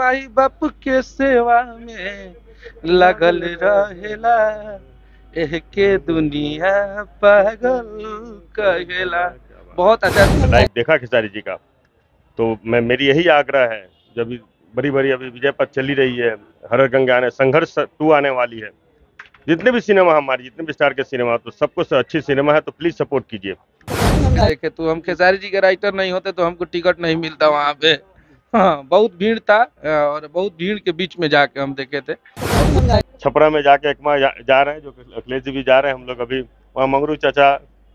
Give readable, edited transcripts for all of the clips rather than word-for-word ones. माई बाप के सेवा में लगल रहेला, एह के दुनिया पागल कहेला। बहुत अच्छा लाइफ देखा खेसारी जी का, तो मैं मेरी यही आग्रह है, जब बड़ी बड़ी अभी विजय पथ चली रही है, हर हर गंगा आने, संघर्ष 2 आने वाली है, जितने भी सिनेमा हमारी, जितने भी स्टार के सिनेमा, तो सबको अच्छी सिनेमा है, तो प्लीज सपोर्ट कीजिए। देखे तो हम खेसारी जी के राइटर नहीं होते तो हमको टिकट नहीं मिलता वहाँ पे। हाँ, बहुत भीड़ था और बहुत भीड़ के बीच में जाके हम देखे थे। छपरा में जाके एकमा जा रहे हैं, जो अखिलेश जी भी जा रहे हैं, हम लोग अभी वहाँ मंगरू चाचा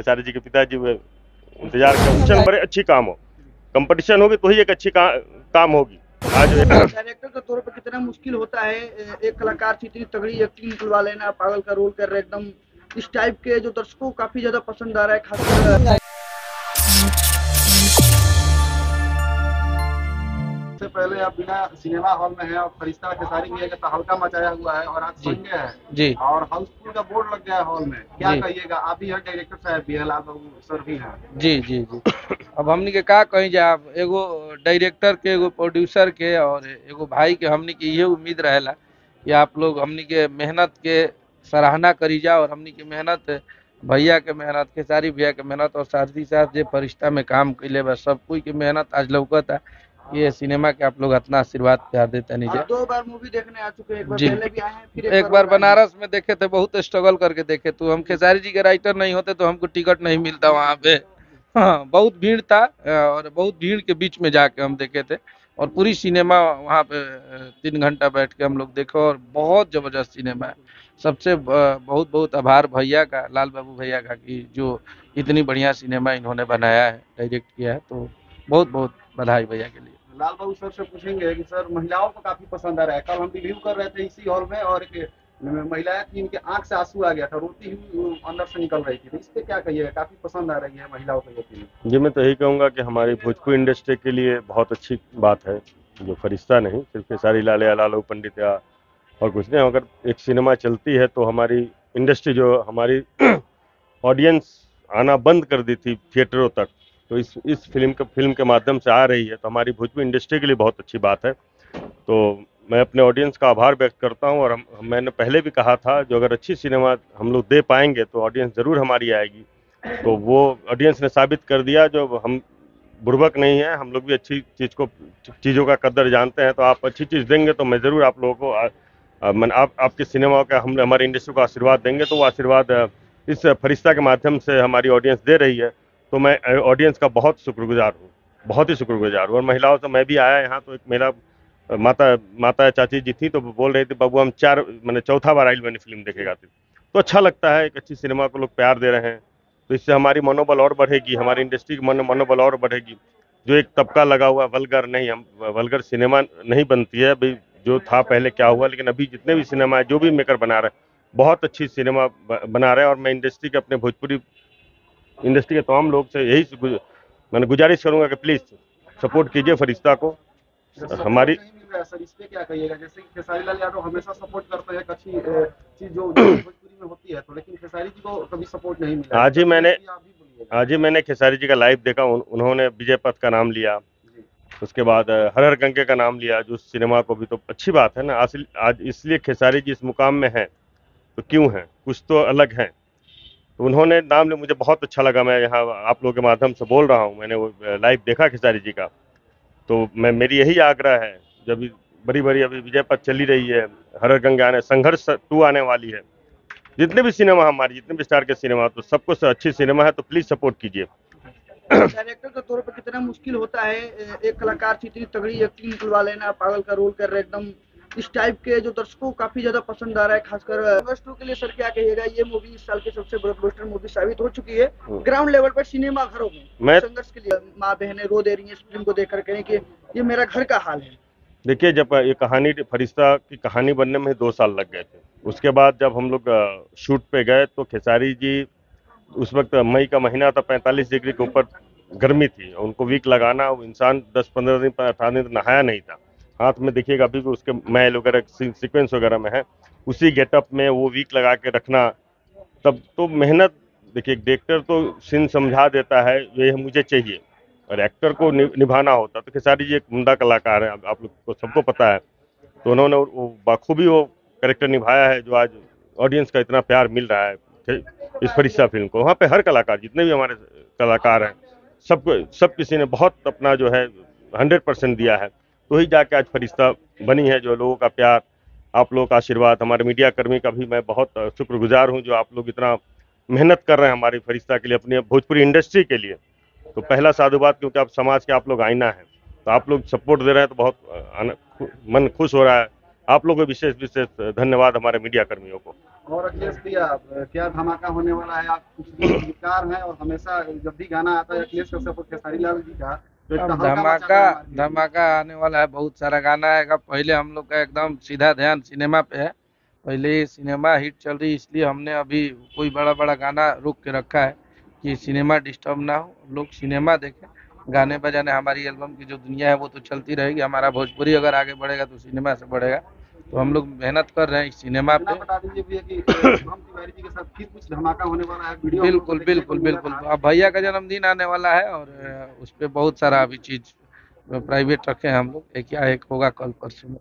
खेसारी जी के पिताजी इंतजार कर बड़े अच्छी काम हो, कंपटीशन होगी तो ही एक अच्छी काम होगी। आज डायरेक्टर के तौर पर कितना मुश्किल होता है एक कलाकार से इतनी तगड़ी एक्टिंग निकलवा लेना, पागल का रोल कर रहे एकदम, इस टाइप के जो दर्शकों को काफी ज्यादा पसंद आ रहा है, खासकर से पहले आप बिना सिनेमा हॉल में हैं और फरिश्ता खेसारी मियां का हल्का मचाया हुआ है और आज संडे है जी और हाउसफुल का बोर्ड लग गया है हॉल में, क्या कहिएगा? आप भी हर डायरेक्टर साहब भी आप सर भी हैं जी जी जी। अब हमने के का कहीं जा, आप एगो डायरेक्टर के, एगो प्रोड्यूसर के और एगो भाई के, हमने की ये उम्मीद रहेला कि आप लोग हमने के मेहनत के सराहना करी जा और हमने की मेहनत, भैया के मेहनत, खेसारी भैया के मेहनत और साथ ही साथ जो फरिश्ता में काम कैले बस सब कोई की मेहनत आज लौकत है। ये सिनेमा के आप लोग अपना आशीर्वाद प्यार देते नीचे। 2 बार मूवी देखने आ चुके हैं, एक बार पहले भी आए हैं, फिर एक बार बनारस में देखे थे, बहुत स्ट्रगल करके देखे। तो हम खेसारी जी के राइटर नहीं होते तो हमको टिकट नहीं मिलता वहाँ पे। हाँ, बहुत भीड़ था और बहुत भीड़ के बीच में जाके हम देखे थे और पूरी सिनेमा वहाँ पे 3 घंटा बैठ के हम लोग देखे और बहुत जबरदस्त सिनेमा है। सबसे बहुत बहुत आभार भैया का, लाल बाबू भैया का, कि जो इतनी बढ़िया सिनेमा इन्होंने बनाया है, डायरेक्ट किया है, तो बहुत बहुत बधाई भैया के लिए। लाल बाबू सर से पूछेंगे कि सर महिलाओं को काफी पसंद आ रहा है, कल हम रिव्यू कर रहे थे इसी हॉल में और महिलाएं थी, इनके आंख से आंसू आ गया था, रोती हुई अंदर से निकल रही थी, इस पे क्या कहिएगा? काफी पसंद आ रही है महिलाओं को जी। मैं तो यही कहूंगा कि हमारी भोजपुरी इंडस्ट्री के लिए बहुत अच्छी बात है, जो फरिश्ता नहीं सिर्फ खेसारी लाल यादव पंडित या और कुछ नहीं, अगर एक सिनेमा चलती है तो हमारी इंडस्ट्री, जो हमारी ऑडियंस आना बंद कर दी थी थिएटरों तक, तो इस फिल्म के माध्यम से आ रही है, तो हमारी भोजपुरी इंडस्ट्री के लिए बहुत अच्छी बात है। तो मैं अपने ऑडियंस का आभार व्यक्त करता हूं और मैंने पहले भी कहा था, जो अगर अच्छी सिनेमा हम लोग दे पाएंगे तो ऑडियंस ज़रूर हमारी आएगी, तो वो ऑडियंस ने साबित कर दिया, जो हम बुर्बक नहीं है, हम लोग भी अच्छी चीज़ों का कदर जानते हैं, तो आप अच्छी चीज़ देंगे तो मैं ज़रूर आप लोगों को आपके सिनेमा का, हम हमारी इंडस्ट्री को आशीर्वाद देंगे, तो वो आशीर्वाद इस फरिश्ता के माध्यम से हमारी ऑडियंस दे रही है, तो मैं ऑडियंस का बहुत शुक्रगुजार हूँ, बहुत ही शुक्रगुजार हूँ। और महिलाओं से मैं भी आया यहाँ, तो एक मेरा माता चाची जी थी, तो बोल रही थी बाबू हम 4 मैंने 4वीं बार आई मैंने फिल्म देखेगा थी, तो अच्छा लगता है, एक अच्छी सिनेमा को लोग प्यार दे रहे हैं, तो इससे हमारी मनोबल और बढ़ेगी, हमारी इंडस्ट्री की मनोबल और बढ़ेगी। जो एक तबका लगा हुआ वल्गर नहीं, हम वल्गर सिनेमा नहीं बनती है, अभी जो था पहले क्या हुआ, लेकिन अभी जितने भी सिनेमा है, जो भी मेकर बना रहे हैं, बहुत अच्छी सिनेमा बना रहे हैं। और मैं इंडस्ट्री के, अपने भोजपुरी इंडस्ट्री के तमाम लोग से यही मैंने गुजारिश करूंगा कि प्लीज सपोर्ट कीजिए फरिश्ता को। हमारी सर इस पे क्या कहिएगा? जैसे खेसारी लाल यादव हमेशा सपोर्ट करते हैं, अच्छी चीज जो भोजपुरी में होती है, तो लेकिन खेसारी जी को कभी सपोर्ट नहीं मिला। आज ही मैंने खेसारी जी का लाइव देखा, उन्होंने विजय पथ का नाम लिया, उसके बाद हर हर गंगे का नाम लिया, जो सिनेमा को भी, तो अच्छी बात है ना। आज इसलिए खेसारी जी इस मुकाम में है तो क्यों है, कुछ तो अलग है, तो उन्होंने नाम लिया, मुझे बहुत अच्छा लगा। मैं यहाँ आप लोगों के माध्यम से बोल रहा हूँ, मैंने वो लाइव देखा खेसारी जी का, तो मैं मेरी यही आग्रह है, जब बड़ी बड़ी अभी विजय पथ चली रही है, हर हर गंगा आने, संघर्ष 2 आने वाली है, जितने भी सिनेमा हमारी, जितने भी स्टार के सिनेमा, तो सबको अच्छी सिनेमा है, तो प्लीज सपोर्ट कीजिए। डायरेक्टर के तौर पर कितना मुश्किल होता है एक कलाकार से इतनी तगड़ी एक्टिंग निकलवा लेना, पागल का रोल कर रहे एकदम, इस टाइप के जो दर्शकों को काफी ज्यादा पसंद आ रहा है, खासकर दर्शकों के लिए सर क्या कहिएगा? ये मूवी इस साल की सबसे ब्लॉकबस्टर मूवी साबित हो चुकी है ग्राउंड लेवल पर, सिनेमा घरों में संघर्ष के लिए माँ बहनें रो दे रही हैं इस फिल्म को देखकर, कहें कि ये मेरा घर का हाल है। देखिए, जब ये कहानी फरिश्ता की कहानी बनने में 2 साल लग गए थे, उसके बाद जब हम लोग शूट पे गए तो खेसारी जी, उस वक्त मई का महीना था, 45 डिग्री के ऊपर गर्मी थी, उनको वीक लगाना, इंसान 10-15 दिन 18 दिन नहाया नहीं था, हाथ में देखिएगा अभी भी उसके मैल वगैरह सीक्वेंस वगैरह में है, उसी गेटअप में वो वीक लगा के रखना, तब तो मेहनत। देखिए, डायरेक्टर तो सीन समझा देता है, ये मुझे चाहिए, और एक्टर को निभाना होता। तो खेसारी जी एक उम्दा कलाकार है, आप लोग को सबको पता है। तो उन्होंने बखूबी वो कैरेक्टर निभाया है जो आज ऑडियंस का इतना प्यार मिल रहा है इस फरिश्ता फिल्म को। वहाँ पे हर कलाकार, जितने भी हमारे कलाकार हैं, सब किसी ने बहुत अपना जो है 100% दिया है। तो ही जाके आज फरिश्ता बनी है, जो लोगों का प्यार, आप लोगों का आशीर्वाद, हमारे मीडिया कर्मी का भी मैं बहुत शुक्रगुजार हूँ जो आप लोग इतना मेहनत कर रहे हैं हमारी फरिश्ता के लिए, अपनी भोजपुरी इंडस्ट्री के लिए। तो पहला साधुवाद, क्योंकि आप समाज के आप लोग आईना है, तो आप लोग सपोर्ट दे रहे हैं तो बहुत मन खुश हो रहा है। आप लोगों को विशेष विशेष धन्यवाद हमारे मीडिया कर्मियों को। और अखिलेश भैया, क्या धमाका होने वाला है? आप गीतकार हैं और हमेशा जब भी गाना आता है अखिलेश का, खेसारी लाल जी का, धमाका आने वाला है। बहुत सारा गाना आएगा। पहले हम लोग का एकदम सीधा ध्यान सिनेमा पे है, पहले सिनेमा हिट चल रही, इसलिए हमने अभी कोई बड़ा गाना रोक के रखा है कि सिनेमा डिस्टर्ब ना हो, लोग सिनेमा देखें, गाने बजाने। हमारी एल्बम की जो दुनिया है वो तो चलती रहेगी, हमारा भोजपुरी अगर आगे बढ़ेगा तो सिनेमा से बढ़ेगा। तो हम लोग मेहनत कर रहे हैं इस सिनेमा पे। बता दीजिए भैया कि असलम तिवारी जी के साथ फिर कुछ धमाका होने वाला है। वीडियो बिल्कुल। अब भैया का जन्मदिन आने वाला है और उस पर बहुत सारा अभी चीज प्राइवेट रखे हैं हम लोग, एक या एक होगा कल परसों में।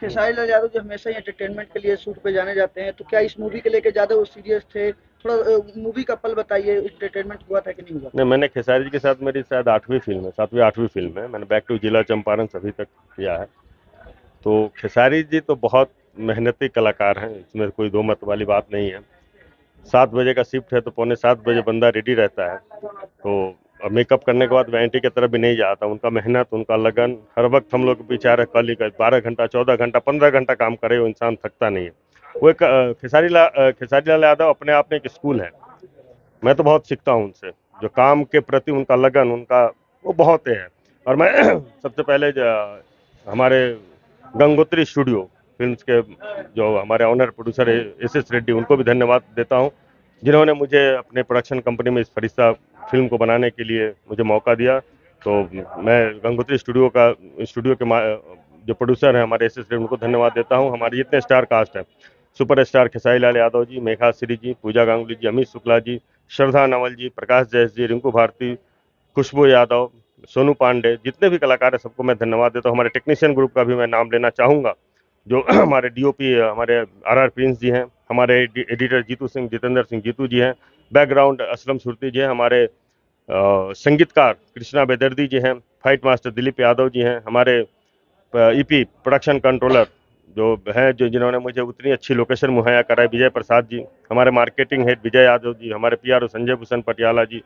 खेसारी लाल यादव जो हमेशा ही एंटरटेनमेंट के लिए शूट पे जाने जाते हैं, तो क्या इस मूवी के लेके ज्यादा वो सीरियस थे? थोड़ा मूवी का पल बताइए, एंटरटेनमेंट हुआ था कि नहीं हुआ? नहीं, मैंने खेसारी जी के साथ, मेरी शायद 7वीं 8वीं फिल्म है, मैंने बैक टू जिला चंपारण सभी तक किया है। तो खेसारी जी तो बहुत मेहनती कलाकार हैं, इसमें कोई दो मत वाली बात नहीं है। 7 बजे का शिफ्ट है तो 6:45 बजे बंदा रेडी रहता है। तो मेकअप करने के बाद वैनिटी की तरफ भी नहीं जाता। उनका मेहनत, उनका लगन, हर वक्त हम लोग विचार है कल ही 12 घंटा, 14 घंटा, 15 घंटा काम करे, वो इंसान थकता नहीं है। वो एक खेसारी लाल यादव अपने आप में एक स्कूल है। मैं तो बहुत सीखता हूँ उनसे, जो काम के प्रति उनका लगन, उनका वो बहुत है। और मैं सबसे पहले हमारे गंगोत्री स्टूडियो फिल्म्स के जो हमारे ऑनर प्रोड्यूसर SS रेड्डी, उनको भी धन्यवाद देता हूँ जिन्होंने मुझे अपने प्रोडक्शन कंपनी में इस फरिश्ता फिल्म को बनाने के लिए मुझे मौका दिया। तो मैं गंगोत्री स्टूडियो के जो प्रोड्यूसर हैं हमारे SS रेड्डी, उनको धन्यवाद देता हूँ। हमारे जितने स्टार कास्ट हैं, सुपर स्टार खेसारी लाल यादव जी, मेघा श्री जी, पूजा गांगुली जी, अमित शुक्ला जी, श्रद्धा नवल जी, प्रकाश जयेश जी, रिंकू भारती, खुशबू यादव, सोनू पांडे, जितने भी कलाकार हैं सबको मैं धन्यवाद देता हूँ। हमारे टेक्नीशियन ग्रुप का भी मैं नाम लेना चाहूँगा, जो हमारे DOP हमारे RR प्रिंस जी हैं, हमारे एडिटर जितेंद्र सिंह जीतू जी हैं, बैकग्राउंड असलम सुरती जी हैं, हमारे संगीतकार कृष्णा बेदर्दी जी हैं, फाइट मास्टर दिलीप यादव जी हैं, हमारे EP प्रोडक्शन कंट्रोलर जो हैं, जो जिन्होंने मुझे उतनी अच्छी लोकेशन मुहैया कराई, विजय प्रसाद जी, हमारे मार्केटिंग हेड विजय यादव जी, हमारे PRO संजय भूषण पटियाला जी,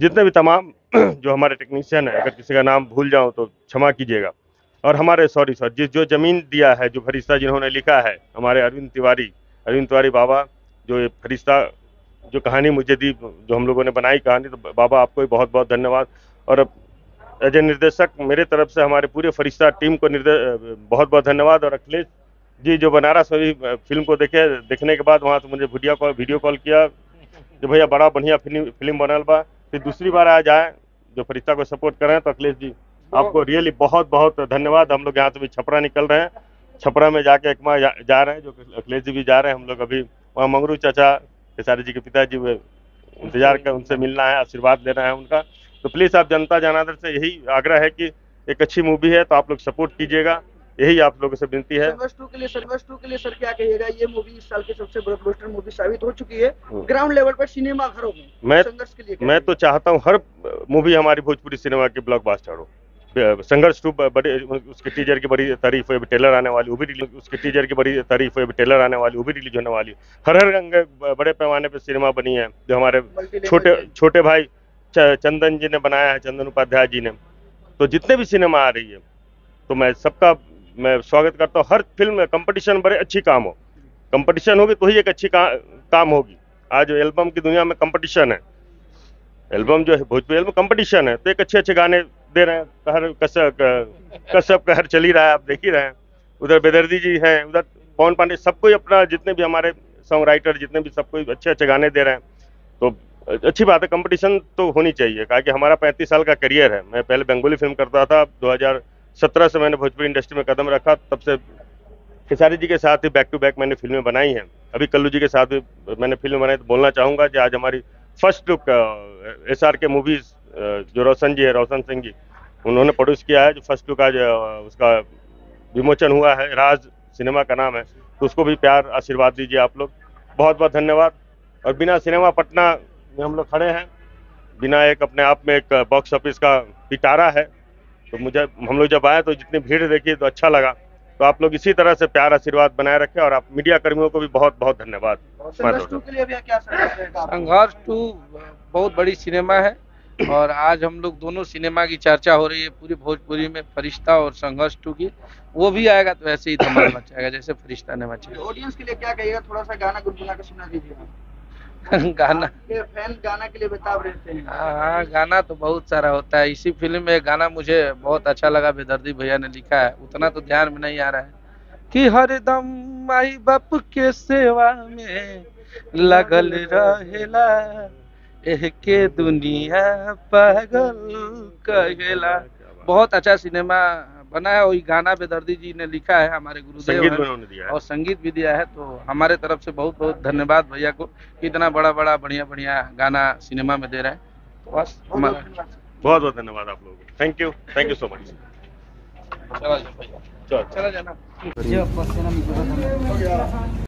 जितने भी तमाम जो हमारे टेक्नीशियन हैं, अगर किसी का नाम भूल जाऊँ तो क्षमा कीजिएगा। और हमारे जो ज़मीन दिया है, जो फरिश्ता जिन्होंने लिखा है, हमारे अरविंद तिवारी बाबा, जो ये फरिश्ता जो कहानी मुझे दी, जो हम लोगों ने बनाई कहानी, तो बाबा आपको भी बहुत बहुत धन्यवाद। और एज ए निर्देशक मेरे तरफ से हमारे पूरे फरिश्ता टीम को बहुत बहुत धन्यवाद। और अखिलेश जी जो बनारस में भी फिल्म को देखने के बाद वहाँ से मुझे वीडियो कॉल किया कि भैया बड़ा बढ़िया फिल्म बनल बा। फिर दूसरी बार आज आए जो फरिश्ता को सपोर्ट कर रहे हैं। तो अखिलेश जी आपको रियली बहुत बहुत धन्यवाद। हम लोग यहाँ से भी छपरा निकल रहे हैं, छपरा में जाके एकमा जा रहे हैं, जो अखिलेश जी भी जा रहे हैं। हम लोग अभी वहाँ मंगरू चाचा खेसारी जी के पिताजी इंतजार कर, उनसे मिलना है, आशीर्वाद लेना है उनका। तो प्लीज़ आप जनता जनार्दन से यही आग्रह है कि एक अच्छी मूवी है तो आप लोग सपोर्ट कीजिएगा, यही आप लोगों से विनती है। सर्वस 2 के लिए सर क्या कहिएगा? ये मूवी इस साल की सबसे ब्लॉकबस्टर मूवी साबित हो चुकी है ग्राउंड लेवल पर, सिनेमा घरों में संघर्ष के लिए। मैं तो चाहता हूँ हर मूवी हमारी भोजपुरी सिनेमा की ब्लॉकबस्टर हो। संघर्ष 2 बड़े, उसके टीजर की बड़ी तारीफ हुई, टेलर आने वाली, वो भी रिलीज, उसके टीजर की बड़ी तारीफ हुई, टेलर आने वाली, वो भी रिलीज होने वाली। हर हर गंगा बड़े पैमाने पे सिनेमा बनी है, जो हमारे छोटे भाई चंदन जी ने बनाया है, चंदन उपाध्याय जी ने। तो जितने भी सिनेमा आ रही है तो मैं सबका मैं स्वागत करता हूँ। हर फिल्म में कंपटीशन बड़े अच्छी काम हो, कंपटीशन होगी तो ही एक अच्छी काम होगी। आज एल्बम की दुनिया में कंपटीशन है, एल्बम जो है भोजपुरी एल्बम कंपटीशन है, तो एक अच्छे गाने दे रहे हैं। कहर कसब कहर चल ही रहा है, आप देख ही रहे हैं। उधर बेदर्दी जी हैं, उधर पवन पांडे, सबको ही अपना, जितने भी हमारे सॉन्ग राइटर जितने भी, सबको अच्छे गाने दे रहे हैं। तो अच्छी बात है, कंपटीशन तो होनी चाहिए। कहा कि हमारा 35 साल का करियर है। मैं पहले बंगाली फिल्म करता था, 2017 से मैंने भोजपुरी इंडस्ट्री में कदम रखा। तब से खेसारी जी के साथ ही बैक टू बैक मैंने फिल्में बनाई हैं। अभी कल्लू जी के साथ भी मैंने फिल्म बनाई। तो बोलना चाहूँगा कि आज हमारी फर्स्ट लुक SRK मूवीज जो रोशन जी है, रोशन सिंह जी, उन्होंने प्रोड्यूस किया है। जो फर्स्ट लुक आज उसका विमोचन हुआ है, राज सिनेमा का नाम है, तो उसको भी प्यार आशीर्वाद दीजिए आप लोग। बहुत बहुत धन्यवाद। और बिना सिनेमा पटना में हम लोग खड़े हैं, बिना एक अपने आप में एक बॉक्स ऑफिस का पिटारा है। तो मुझे हम लोग जब आए तो जितनी भीड़ देखी तो अच्छा लगा। तो आप लोग इसी तरह से प्यार आशीर्वाद बनाए रखें। और आप मीडिया कर्मियों को भी बहुत बहुत धन्यवाद। संघर्ष टू बहुत बड़ी सिनेमा है और आज हम लोग दोनों सिनेमा की चर्चा हो रही है पूरी भोजपुरी में, फरिश्ता और संघर्ष टू की। वो भी आएगा तो वैसे ही धमाल मचाएगा जैसे फरिश्ता ने मचाया। ऑडियंस के लिए क्या कहिएगा, थोड़ा सा गाना गुनगुना के सुना दीजिए। गाना फैन गाना के लिए बेताब रहते हैं। हाँ, गाना तो बहुत सारा होता है। इसी फिल्म में गाना मुझे बहुत अच्छा लगा, बेदर्दी भैया ने लिखा है, उतना तो ध्यान में नहीं आ रहा है। कि हरदम माई बाप के सेवा में लगल रहेला, एह के दुनिया पागल कहेला। बहुत अच्छा सिनेमा बना है और गाना बेदर्दी जी ने लिखा है, हमारे गुरुदेव ने दिया है और संगीत भी दिया है। तो हमारे तरफ से बहुत बहुत धन्यवाद भैया को, इतना बड़ा बड़ा बढ़िया बढ़िया गाना सिनेमा में दे रहा है। तो बस हमारा बहुत बहुत धन्यवाद आप लोगों को। Thank you so much. चला जाना।